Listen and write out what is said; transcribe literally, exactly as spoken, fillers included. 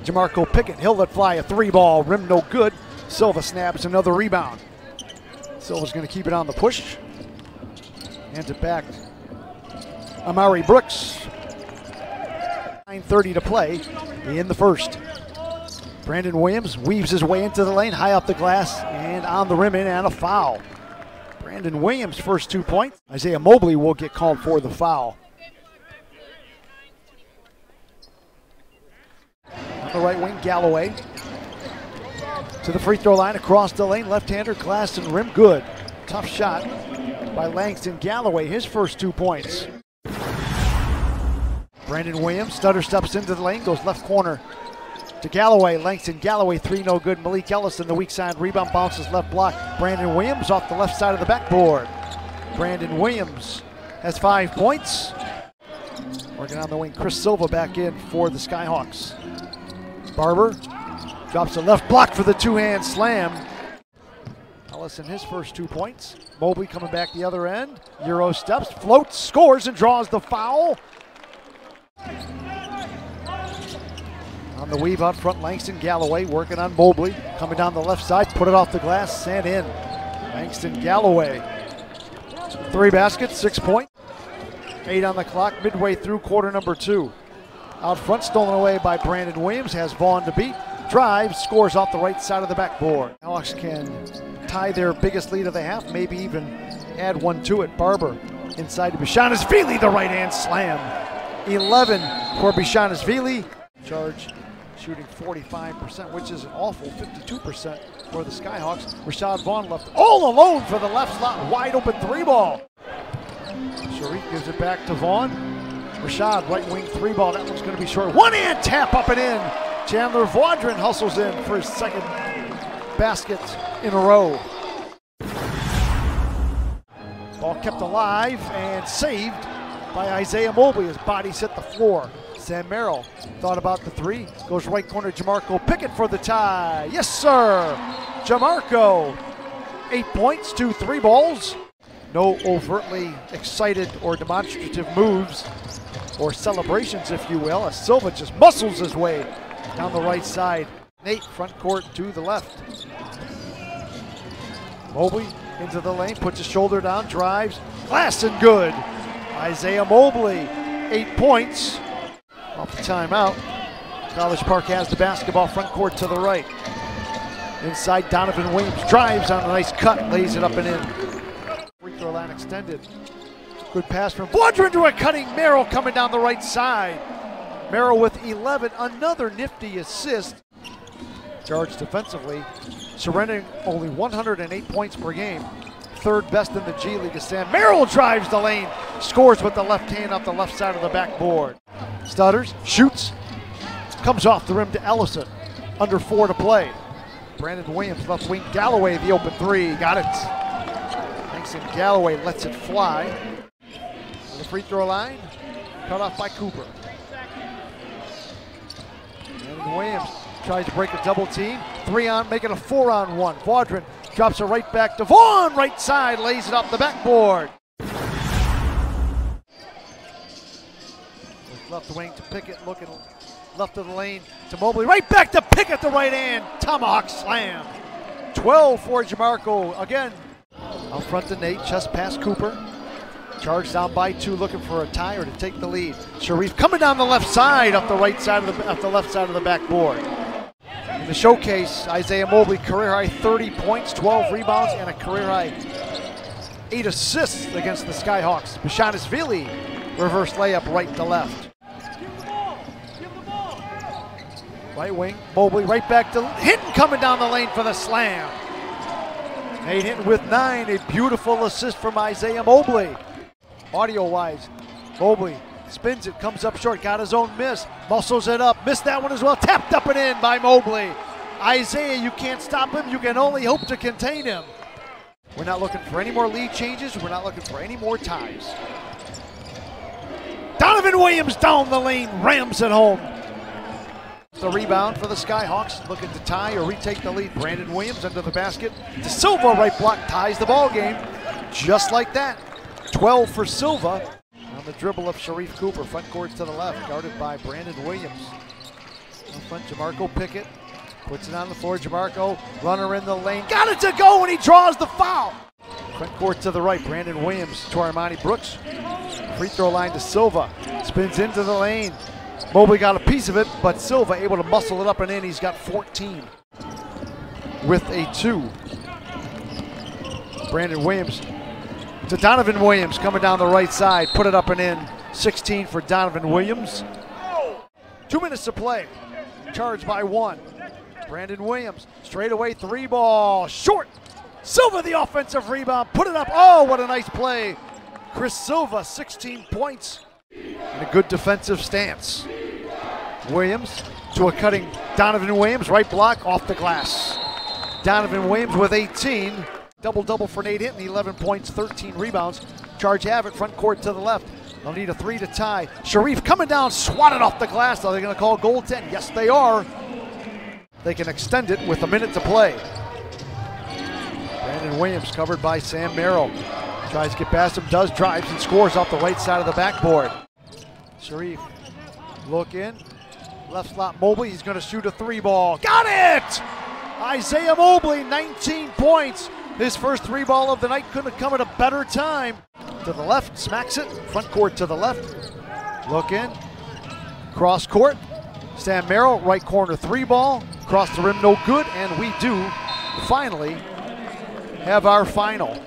Jamarco Pickett, he'll let fly a three ball, rim no good. Silva snaps another rebound. Silva's gonna keep it on the push. Hands it back, Armoni Brooks. nine thirty to play in the first. Brandon Williams weaves his way into the lane, high up the glass and on the rim in, and a foul. Brandon Williams' first two points. Isaiah Mobley will get called for the foul. On the right wing, Galloway. To the free throw line, across the lane, left-hander, glass and rim, good. Tough shot by Langston Galloway, his first two points. Brandon Williams, stutter steps into the lane, goes left corner to Galloway. Langston Galloway, three no good. Malik Ellis in the weak side, rebound bounces left block. Brandon Williams off the left side of the backboard. Brandon Williams has five points. Working on the wing, Chris Silva back in for the Skyhawks. Barber drops a left block for the two-hand slam. Ellis in his first two points. Mobley coming back the other end. Euro steps, floats, scores, and draws the foul. On the weave out front, Langston Galloway working on Mobley. Coming down the left side, put it off the glass, sent in. Langston Galloway. Three baskets, six point. Eight on the clock, midway through quarter number two. Out front, stolen away by Brandon Williams, has Vaughn to beat. Drives, scores off the right side of the backboard. Hawks can tie their biggest lead of the half, maybe even add one to it. Barber inside to Bishanisvili, the right-hand slam. eleven for Bishanisvili. Charge shooting forty-five percent, which is an awful fifty-two percent for the Skyhawks. Rashad Vaughn left all alone for the left slot, wide open three ball. Sharif gives it back to Vaughn. Rashad, right wing three ball, that one's gonna be short. One hand tap up and in. Chandler Vaudrin hustles in for his second basket in a row. Ball kept alive and saved by Isaiah Mobley. His body's hit the floor. Sam Merrill thought about the three. Goes right corner, Jamarco Pickett for the tie. Yes, sir. Jamarco, eight points, two three balls. No overtly excited or demonstrative moves or celebrations, if you will, as Silva just muscles his way down the right side. Nate, front court to the left. Mobley into the lane, puts his shoulder down, drives, glass and good. Isaiah Mobley, eight points. Off the timeout, College Park has the basketball, front court to the right. Inside, Donovan Williams drives on a nice cut, lays it up and in. Free throw line extended. Good pass from Vaudrin to a cutting Merrill coming down the right side. Merrill with eleven, another nifty assist. Charged defensively, surrendering only one hundred eight points per game. Third best in the G League is Sam Merrill, drives the lane, scores with the left hand off the left side of the backboard. Stutters, shoots, comes off the rim to Ellison. Under four to play. Brandon Williams, left wing, Galloway, the open three, got it. Langston Galloway lets it fly. On the free throw line, cut off by Cooper. Brandon Williams tries to break a double team. Three on, make it a four on one. Vaudrin drops it right back to Vaughn, right side, lays it off the backboard. Left wing to Pickett, looking left of the lane to Mobley, right back to Pickett, the right hand, tomahawk slam. twelve for Jamarco again. Out front to Nate, chest pass Cooper. Charged down by two, looking for a tie or to take the lead. Sharif coming down the left side, up the right side of the up the left side of the backboard. In the showcase, Isaiah Mobley, career high thirty points, twelve rebounds, and a career high eight assists against the Skyhawks. Bishanisvili, reverse layup right to left. Right wing, Mobley right back to Hinton coming down the lane for the slam. Nate Hinton with nine, a beautiful assist from Isaiah Mobley. Audio-wise, Mobley spins it, comes up short, got his own miss, muscles it up, missed that one as well, tapped up and in by Mobley. Isaiah, you can't stop him, you can only hope to contain him. We're not looking for any more lead changes, we're not looking for any more ties. Donovan Williams down the lane, rams it home. The rebound for the Skyhawks, looking to tie or retake the lead. Brandon Williams under the basket. De Silva, right block, ties the ball game. Just like that, twelve for Silva. On the dribble of Sharif Cooper, front court to the left, guarded by Brandon Williams. in front, Jamarco Pickett puts it on the floor. Jamarco, runner in the lane, got it to go when he draws the foul. Front court to the right, Brandon Williams to Armoni Brooks. Free throw line to Silva, spins into the lane. Mobley got a piece of it, but Silva able to muscle it up and in. He's got fourteen with a two. Brandon Williams to Donovan Williams coming down the right side, put it up and in. sixteen for Donovan Williams. Two minutes to play, Charged by one. Brandon Williams, straight away three ball, short. Silva the offensive rebound, put it up. Oh, what a nice play. Chris Silva, sixteen points. In a good defensive stance. Williams to a cutting Donovan Williams, right block off the glass. Donovan Williams with eighteen. Double-double for Nate Hinton, eleven points, thirteen rebounds. Charge have it, front court to the left. They'll need a three to tie. Sharif coming down, swatted off the glass. Are they gonna call goaltend? Yes, they are. They can extend it with a minute to play. Brandon Williams covered by Sam Merrill. Tries to get past him, does, drives, and scores off the right side of the backboard. Sharif, look in. Left slot Mobley, he's gonna shoot a three ball. Got it! Isaiah Mobley, nineteen points. His first three ball of the night couldn't have come at a better time. To the left, smacks it, front court to the left. Look in, cross court. Sam Merrill, right corner three ball. Cross the rim, no good, and we do finally have our final.